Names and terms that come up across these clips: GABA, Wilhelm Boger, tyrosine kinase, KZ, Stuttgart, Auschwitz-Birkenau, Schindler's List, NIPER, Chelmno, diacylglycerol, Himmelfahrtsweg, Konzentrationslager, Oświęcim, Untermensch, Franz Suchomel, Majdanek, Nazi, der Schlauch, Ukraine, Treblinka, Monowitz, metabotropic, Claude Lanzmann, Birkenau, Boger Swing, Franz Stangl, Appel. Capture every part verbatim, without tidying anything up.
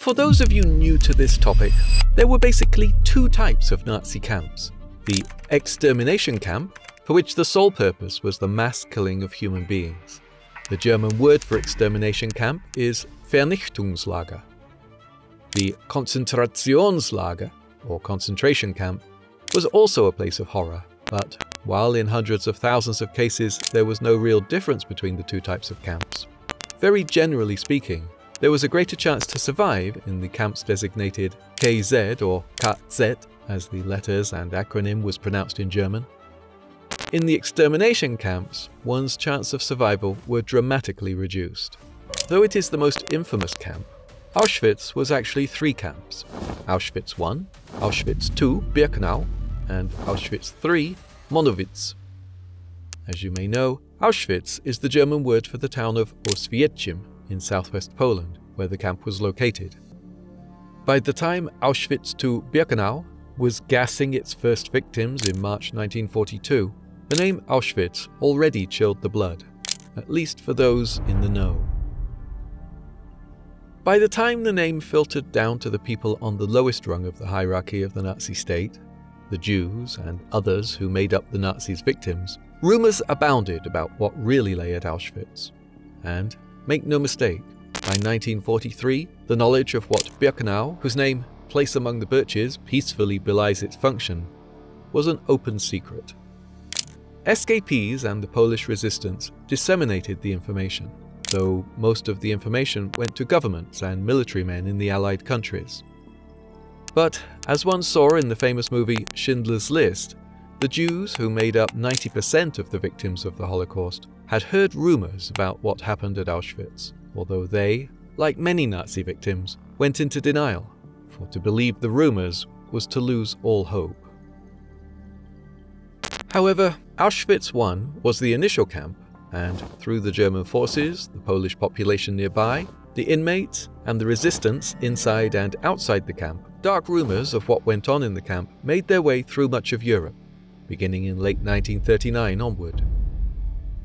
For those of you new to this topic, there were basically two types of Nazi camps. The extermination camp, for which the sole purpose was the mass killing of human beings. The German word for extermination camp is Vernichtungslager. The Konzentrationslager, or concentration camp, was also a place of horror, but while in hundreds of thousands of cases there was no real difference between the two types of camps, very generally speaking, there was a greater chance to survive in the camps designated K Z or Katzet, as the letters and acronym was pronounced in German. In the extermination camps, one's chance of survival were dramatically reduced. Though it is the most infamous camp, Auschwitz was actually three camps: Auschwitz one, Auschwitz two, Birkenau, and Auschwitz three, Monowitz. As you may know, Auschwitz is the German word for the town of Oświęcim in southwest Poland, where the camp was located. By the time Auschwitz two Birkenau was gassing its first victims in March nineteen forty-two, the name Auschwitz already chilled the blood, at least for those in the know. By the time the name filtered down to the people on the lowest rung of the hierarchy of the Nazi state, the Jews and others who made up the Nazis' victims, rumors abounded about what really lay at Auschwitz. And, make no mistake, by nineteen forty-three, the knowledge of what Birkenau, whose name, place among the birches, peacefully belies its function, was an open secret. escapees and the Polish resistance disseminated the information, though most of the information went to governments and military men in the Allied countries. But, as one saw in the famous movie Schindler's List, the Jews, who made up ninety percent of the victims of the Holocaust, had heard rumors about what happened at Auschwitz, although they, like many Nazi victims, went into denial, for to believe the rumors was to lose all hope. However, Auschwitz one was the initial camp, and through the German forces, the Polish population nearby, the inmates, and the resistance inside and outside the camp, dark rumors of what went on in the camp made their way through much of Europe, beginning in late nineteen thirty-nine onward.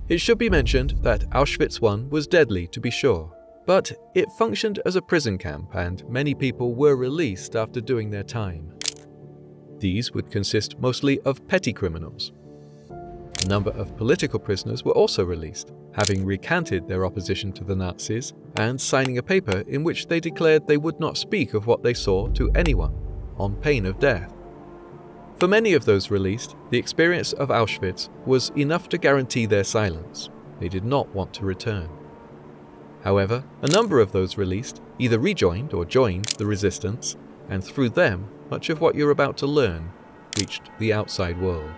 It should be mentioned that Auschwitz one was deadly, to be sure, but it functioned as a prison camp and many people were released after doing their time. These would consist mostly of petty criminals. A number of political prisoners were also released, having recanted their opposition to the Nazis and signing a paper in which they declared they would not speak of what they saw to anyone, on pain of death. For many of those released, the experience of Auschwitz was enough to guarantee their silence. They did not want to return. However, a number of those released either rejoined or joined the resistance, and through them, much of what you're about to learn reached the outside world.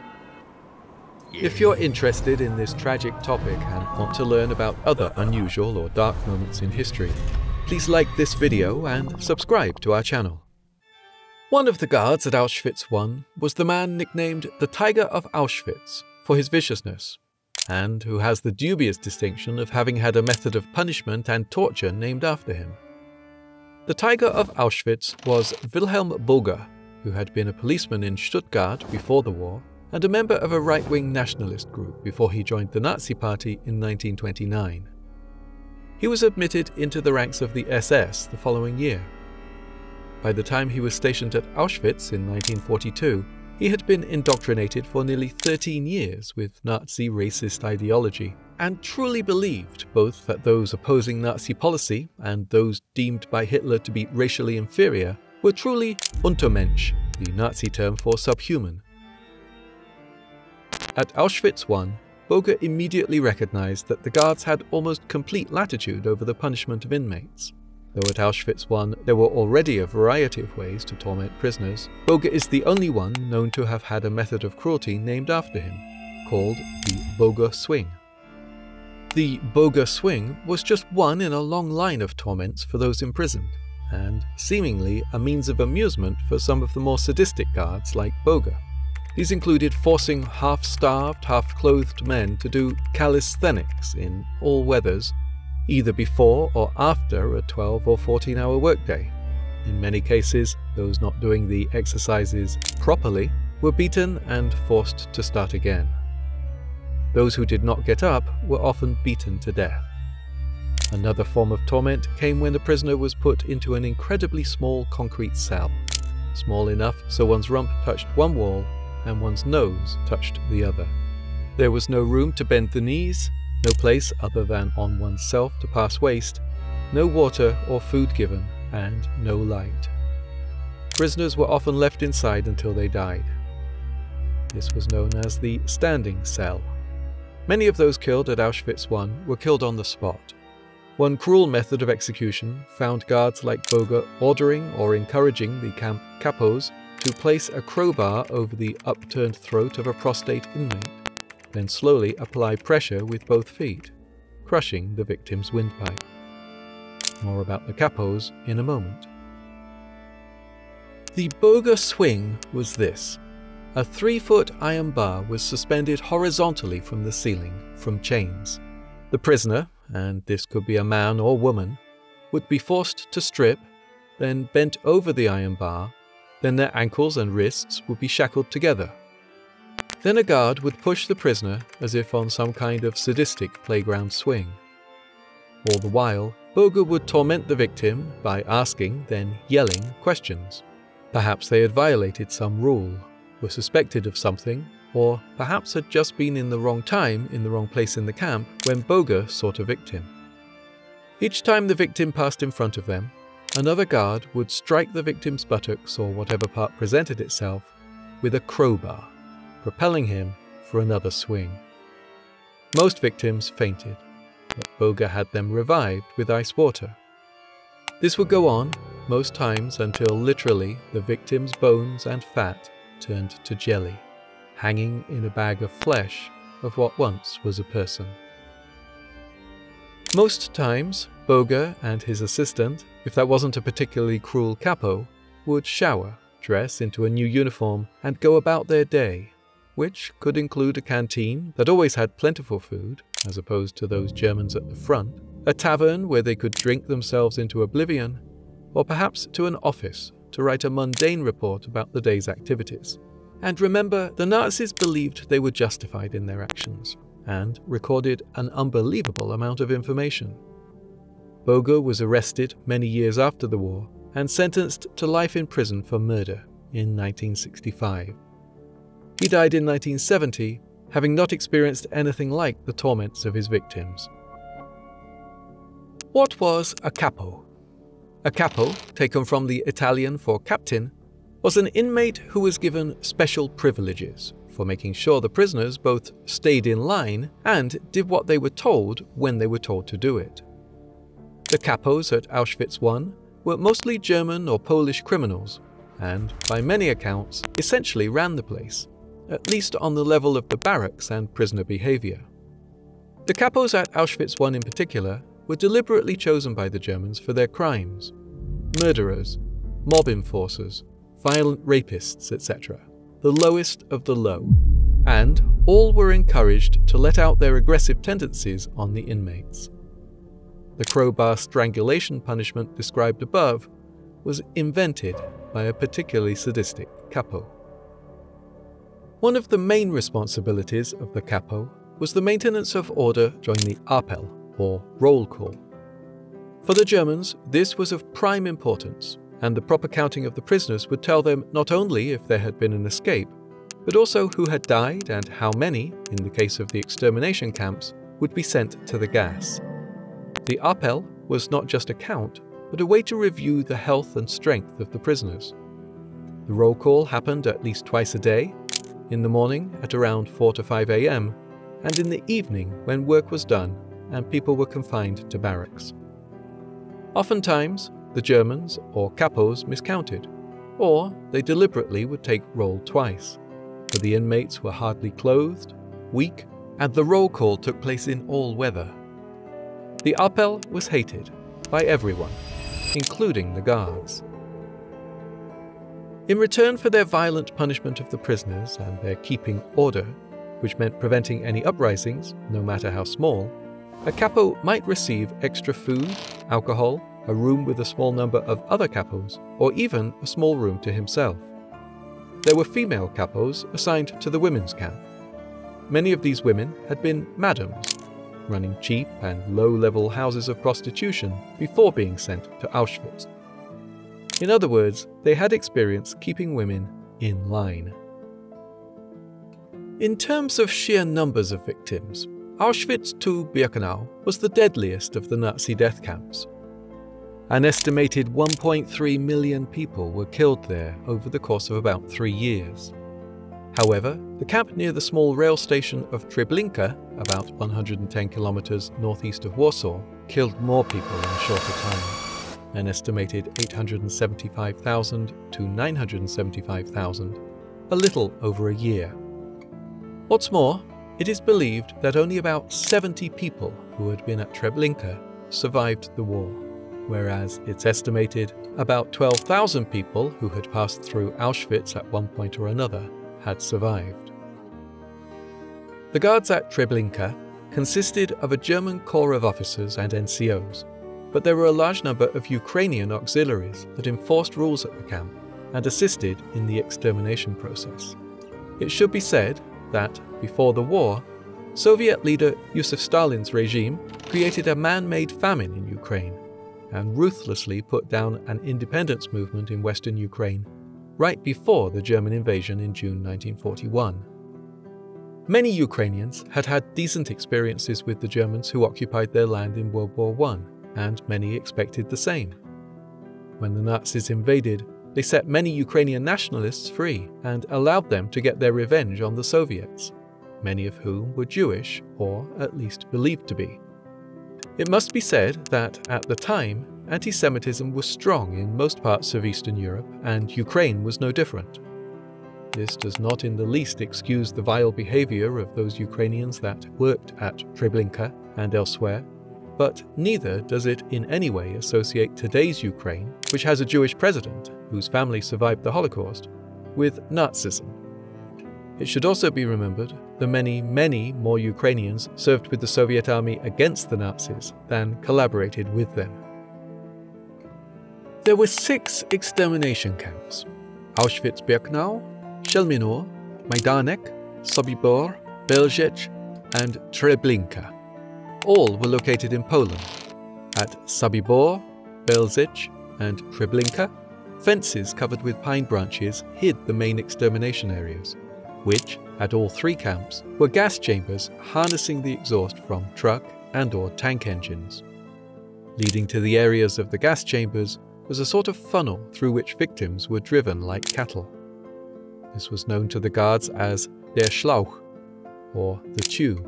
If you're interested in this tragic topic and want to learn about other unusual or dark moments in history, please like this video and subscribe to our channel. One of the guards at Auschwitz one was the man nicknamed the Tiger of Auschwitz for his viciousness, and who has the dubious distinction of having had a method of punishment and torture named after him. The Tiger of Auschwitz was Wilhelm Boger, who had been a policeman in Stuttgart before the war, and a member of a right-wing nationalist group before he joined the Nazi Party in nineteen twenty-nine. He was admitted into the ranks of the S S the following year. By the time he was stationed at Auschwitz in nineteen forty-two, he had been indoctrinated for nearly thirteen years with Nazi racist ideology, and truly believed both that those opposing Nazi policy and those deemed by Hitler to be racially inferior were truly Untermensch, the Nazi term for subhuman. At Auschwitz one, Boger immediately recognized that the guards had almost complete latitude over the punishment of inmates. Though at Auschwitz one there were already a variety of ways to torment prisoners, Boger is the only one known to have had a method of cruelty named after him, called the Boger Swing. The Boger Swing was just one in a long line of torments for those imprisoned, and seemingly a means of amusement for some of the more sadistic guards like Boger. These included forcing half-starved, half-clothed men to do calisthenics in all weathers, either before or after a twelve or fourteen hour workday. In many cases, those not doing the exercises properly were beaten and forced to start again. Those who did not get up were often beaten to death. Another form of torment came when the prisoner was put into an incredibly small concrete cell, small enough so one's rump touched one wall and one's nose touched the other. There was no room to bend the knees, no place other than on oneself to pass waste, no water or food given, and no light. Prisoners were often left inside until they died. This was known as the standing cell. Many of those killed at Auschwitz one were killed on the spot. One cruel method of execution found guards like Boger ordering or encouraging the camp capos to place a crowbar over the upturned throat of a prostrate inmate, then slowly apply pressure with both feet, crushing the victim's windpipe. More about the capos in a moment. The Boger Swing was this. A three-foot iron bar was suspended horizontally from the ceiling from chains. The prisoner, and this could be a man or woman, would be forced to strip, then bent over the iron bar, then their ankles and wrists would be shackled together. Then a guard would push the prisoner as if on some kind of sadistic playground swing. All the while, Boger would torment the victim by asking, then yelling, questions. Perhaps they had violated some rule, were suspected of something, or perhaps had just been in the wrong time in the wrong place in the camp when Boger sought a victim. Each time the victim passed in front of them, another guard would strike the victim's buttocks or whatever part presented itself with a crowbar, propelling him for another swing. Most victims fainted, but Boger had them revived with ice water. This would go on, most times, until literally the victim's bones and fat turned to jelly, hanging in a bag of flesh of what once was a person. Most times, Boger and his assistant, if that wasn't a particularly cruel capo, would shower, dress into a new uniform, and go about their day, which could include a canteen that always had plentiful food, as opposed to those Germans at the front, a tavern where they could drink themselves into oblivion, or perhaps to an office to write a mundane report about the day's activities. And remember, the Nazis believed they were justified in their actions, and recorded an unbelievable amount of information. Boger was arrested many years after the war, and sentenced to life in prison for murder in nineteen sixty-five. He died in nineteen seventy, having not experienced anything like the torments of his victims. What was a capo? A capo, taken from the Italian for captain, was an inmate who was given special privileges for making sure the prisoners both stayed in line and did what they were told when they were told to do it. The capos at Auschwitz one were mostly German or Polish criminals, and by many accounts essentially ran the place, at least on the level of the barracks and prisoner behavior. The capos at Auschwitz one in particular were deliberately chosen by the Germans for their crimes: murderers, mob enforcers, violent rapists, et cetera, the lowest of the low, and all were encouraged to let out their aggressive tendencies on the inmates. The crowbar strangulation punishment described above was invented by a particularly sadistic capo. One of the main responsibilities of the capo was the maintenance of order during the Appel, or roll call. For the Germans, this was of prime importance, and the proper counting of the prisoners would tell them not only if there had been an escape, but also who had died and how many, in the case of the extermination camps, would be sent to the gas. The Appel was not just a count, but a way to review the health and strength of the prisoners. The roll call happened at least twice a day, in the morning at around four to five A M, and in the evening when work was done and people were confined to barracks. Oftentimes, the Germans, or capos, miscounted, or they deliberately would take roll twice, for the inmates were hardly clothed, weak, and the roll call took place in all weather. The Appel was hated by everyone, including the guards. In return for their violent punishment of the prisoners and their keeping order, which meant preventing any uprisings, no matter how small, a capo might receive extra food, alcohol, a room with a small number of other capos, or even a small room to himself. There were female capos assigned to the women's camp. Many of these women had been madams, running cheap and low-level houses of prostitution before being sent to Auschwitz. In other words, they had experience keeping women in line. In terms of sheer numbers of victims, Auschwitz two Birkenau was the deadliest of the Nazi death camps. An estimated one point three million people were killed there over the course of about three years. However, the camp near the small rail station of Treblinka, about one hundred ten kilometers northeast of Warsaw, killed more people in a shorter time, an estimated eight hundred seventy-five thousand to nine hundred seventy-five thousand, a little over a year. What's more, it is believed that only about seventy people who had been at Treblinka survived the war, whereas it's estimated about twelve thousand people who had passed through Auschwitz at one point or another had survived. The guards at Treblinka consisted of a German corps of officers and N C Os, but there were a large number of Ukrainian auxiliaries that enforced rules at the camp and assisted in the extermination process. It should be said that, before the war, Soviet leader Joseph Stalin's regime created a man-made famine in Ukraine and ruthlessly put down an independence movement in Western Ukraine right before the German invasion in June nineteen forty-one. Many Ukrainians had had decent experiences with the Germans who occupied their land in World War One, and many expected the same. When the Nazis invaded, they set many Ukrainian nationalists free and allowed them to get their revenge on the Soviets, many of whom were Jewish or at least believed to be. It must be said that, at the time, anti-Semitism was strong in most parts of Eastern Europe, and Ukraine was no different. This does not in the least excuse the vile behavior of those Ukrainians that worked at Treblinka and elsewhere, but neither does it in any way associate today's Ukraine, which has a Jewish president whose family survived the Holocaust, with Nazism. It should also be remembered the many, many more Ukrainians served with the Soviet army against the Nazis than collaborated with them. There were six extermination camps: Auschwitz-Birkenau, Chelmno, Majdanek, Sobibor, Belzec, and Treblinka. All were located in Poland. At Sobibor, Belzec, and Treblinka, fences covered with pine branches hid the main extermination areas, which, at all three camps, were gas chambers harnessing the exhaust from truck and or tank engines. Leading to the areas of the gas chambers was a sort of funnel through which victims were driven like cattle. This was known to the guards as der Schlauch, or the tube.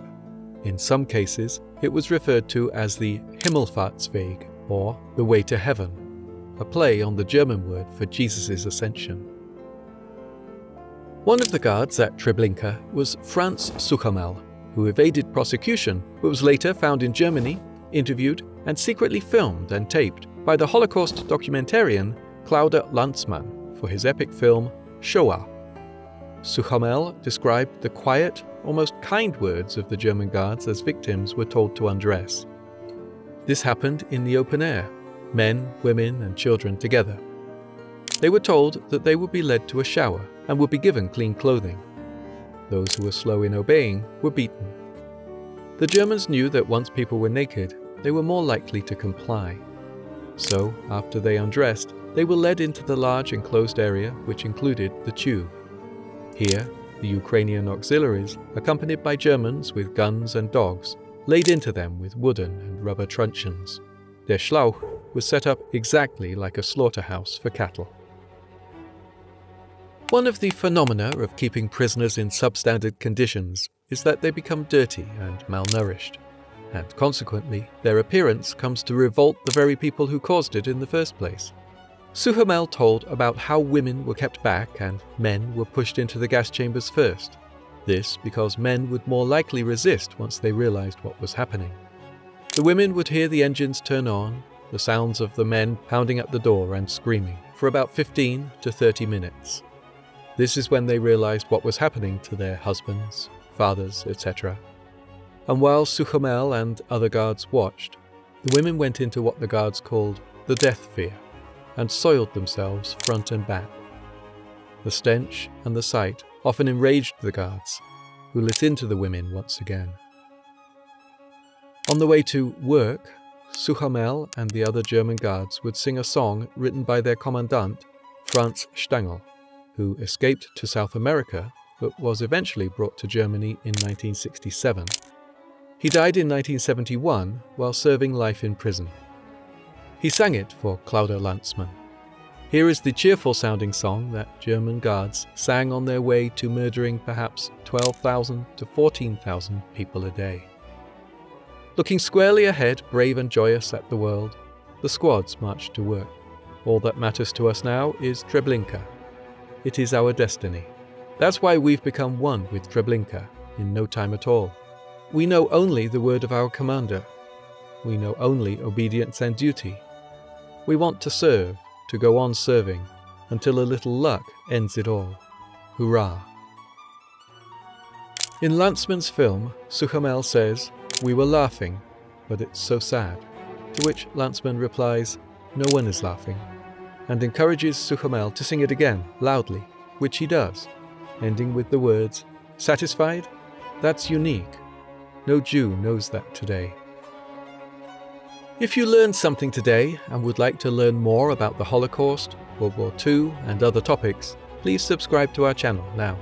In some cases, it was referred to as the Himmelfahrtsweg, or the way to heaven, a play on the German word for Jesus' ascension. One of the guards at Treblinka was Franz Suchomel, who evaded prosecution but was later found in Germany, interviewed, and secretly filmed and taped by the Holocaust documentarian Claude Lanzmann for his epic film Shoah. Suchomel described the quiet, almost kind words of the German guards as victims were told to undress. This happened in the open air, men, women, and children together. They were told that they would be led to a shower and would be given clean clothing. Those who were slow in obeying were beaten. The Germans knew that once people were naked, they were more likely to comply. So, after they undressed, they were led into the large enclosed area which included the tube. Here, the Ukrainian auxiliaries, accompanied by Germans with guns and dogs, laid into them with wooden and rubber truncheons. Their Schlauch was set up exactly like a slaughterhouse for cattle. One of the phenomena of keeping prisoners in substandard conditions is that they become dirty and malnourished, and consequently, their appearance comes to revolt the very people who caused it in the first place. Suchomel told about how women were kept back and men were pushed into the gas chambers first, this because men would more likely resist once they realized what was happening. The women would hear the engines turn on, the sounds of the men pounding at the door and screaming, for about fifteen to thirty minutes. This is when they realized what was happening to their husbands, fathers, et cetera. And while Suchomel and other guards watched, the women went into what the guards called the death fear and soiled themselves front and back. The stench and the sight often enraged the guards, who lit into the women once again. On the way to work, Suchomel and the other German guards would sing a song written by their commandant, Franz Stangl, who escaped to South America but was eventually brought to Germany in nineteen sixty-seven. He died in nineteen seventy-one while serving life in prison. He sang it for Claude Lanzmann. Here is the cheerful-sounding song that German guards sang on their way to murdering perhaps twelve thousand to fourteen thousand people a day. Looking squarely ahead, brave and joyous at the world, the squads marched to work. All that matters to us now is Treblinka. It is our destiny. That's why we've become one with Treblinka in no time at all. We know only the word of our commander. We know only obedience and duty. We want to serve, to go on serving, until a little luck ends it all. Hurrah! In Lanzmann's film, Suchomel says, "We were laughing, but it's so sad," to which Lanzmann replies, "No one is laughing," and encourages Suchomel to sing it again, loudly, which he does, ending with the words, "Satisfied? That's unique. No Jew knows that today." If you learned something today and would like to learn more about the Holocaust, World War Two, and other topics, please subscribe to our channel now.